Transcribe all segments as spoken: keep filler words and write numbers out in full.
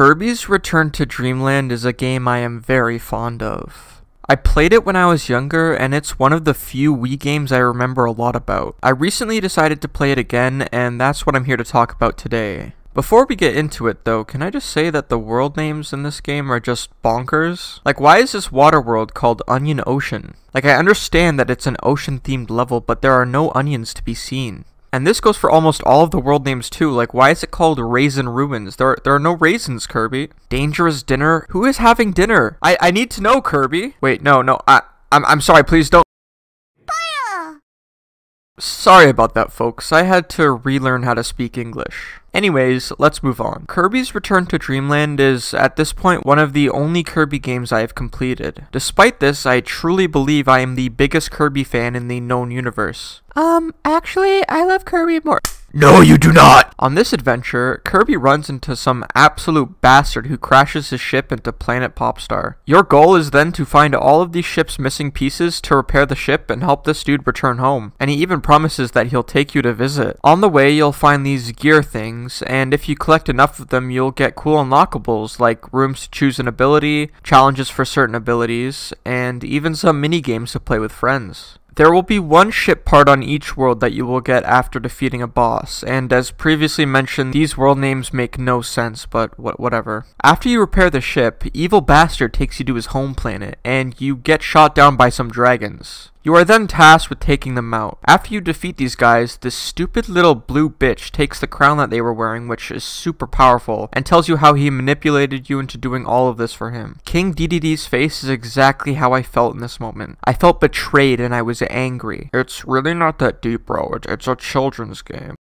Kirby's Return to Dream Land is a game I am very fond of. I played it when I was younger, and it's one of the few Wii games I remember a lot about. I recently decided to play it again, and that's what I'm here to talk about today. Before we get into it though, can I just say that the world names in this game are just bonkers? Like, why is this water world called Onion Ocean? Like, I understand that it's an ocean themed level, but there are no onions to be seen. And this goes for almost all of the world names too. Like, why is it called Raisin Ruins? There are, there are no raisins, Kirby. Dangerous Dinner? Who is having dinner? I, I need to know, Kirby. Wait, no, no, I, I'm, I'm sorry, please don't. Sorry about that, folks. I had to relearn how to speak English. Anyways, let's move on. Kirby's Return to Dream Land is, at this point, one of the only Kirby games I have completed. Despite this, I truly believe I am the biggest Kirby fan in the known universe. Um, actually, I love Kirby more- No, you do not! On this adventure, Kirby runs into some absolute bastard who crashes his ship into Planet Popstar. Your goal is then to find all of the ship's missing pieces to repair the ship and help this dude return home, and he even promises that he'll take you to visit. On the way, you'll find these gear things, and if you collect enough of them, you'll get cool unlockables, like rooms to choose an ability, challenges for certain abilities, and even some mini-games to play with friends. There will be one ship part on each world that you will get after defeating a boss, and as previously mentioned, these world names make no sense, but wh whatever. After you repair the ship, Evil Bastard takes you to his home planet, and you get shot down by some dragons. You are then tasked with taking them out. After you defeat these guys, this stupid little blue bitch takes the crown that they were wearing, which is super powerful, and tells you how he manipulated you into doing all of this for him. King D D D's face is exactly how I felt in this moment. I felt betrayed and I was angry. It's really not that deep, bro. It's a children's game.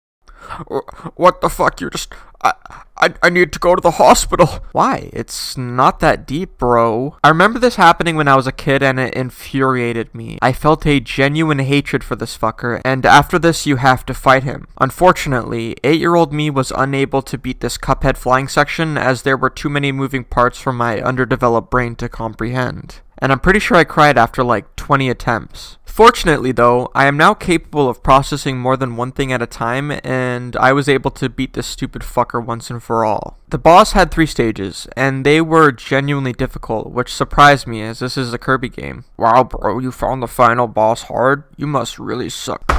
What the fuck? You just... I, I I need to go to the hospital. Why? It's not that deep, bro. I remember this happening when I was a kid, and it infuriated me. I felt a genuine hatred for this fucker, and after this, you have to fight him. Unfortunately, eight-year-old me was unable to beat this Cuphead flying section, as there were too many moving parts for my underdeveloped brain to comprehend. And I'm pretty sure I cried after like twenty attempts. Fortunately though, I am now capable of processing more than one thing at a time, and I was able to beat this stupid fucker once and for all. The boss had three stages, and they were genuinely difficult, which surprised me as this is a Kirby game. Wow bro, you found the final boss hard? You must really suck.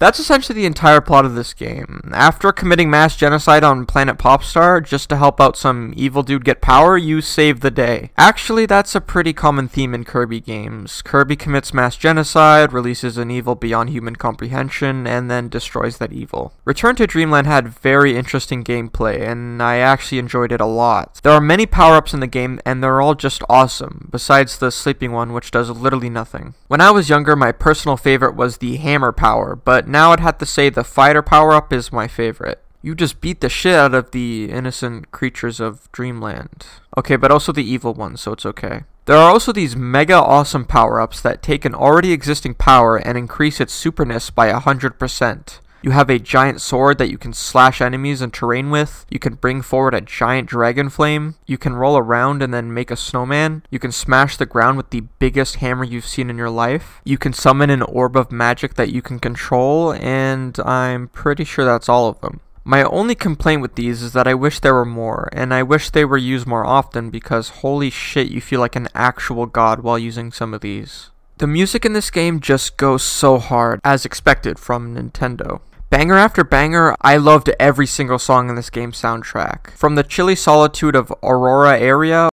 That's essentially the entire plot of this game. After committing mass genocide on Planet Popstar, just to help out some evil dude get power, you save the day. Actually, that's a pretty common theme in Kirby games. Kirby commits mass genocide, releases an evil beyond human comprehension, and then destroys that evil. Return to Dream Land had very interesting gameplay, and I actually enjoyed it a lot. There are many power-ups in the game, and they're all just awesome, besides the sleeping one, which does literally nothing. When I was younger, my personal favorite was the hammer power, but now I'd have to say the fighter power-up is my favorite. You just beat the shit out of the innocent creatures of Dreamland. Okay, but also the evil ones, so it's okay. There are also these mega awesome power-ups that take an already existing power and increase its superness by one hundred percent. You have a giant sword that you can slash enemies and terrain with. You can bring forward a giant dragon flame. You can roll around and then make a snowman. You can smash the ground with the biggest hammer you've seen in your life. You can summon an orb of magic that you can control, and I'm pretty sure that's all of them. My only complaint with these is that I wish there were more, and I wish they were used more often because holy shit, you feel like an actual god while using some of these. The music in this game just goes so hard, as expected from Nintendo. Banger after banger, I loved every single song in this game's soundtrack. From the chilly solitude of Aurora Area,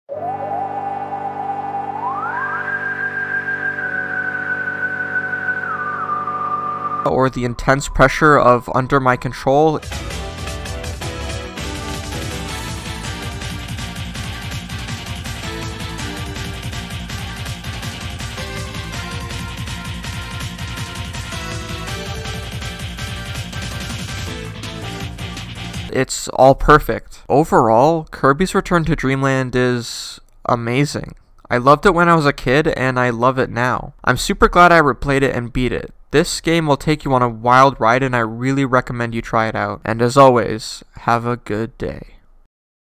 or the intense pressure of Under My Control, it's all perfect. Overall, Kirby's Return to Dream Land is amazing. I loved it when I was a kid, and I love it now. I'm super glad I replayed it and beat it. This game will take you on a wild ride, and I really recommend you try it out. And as always, have a good day.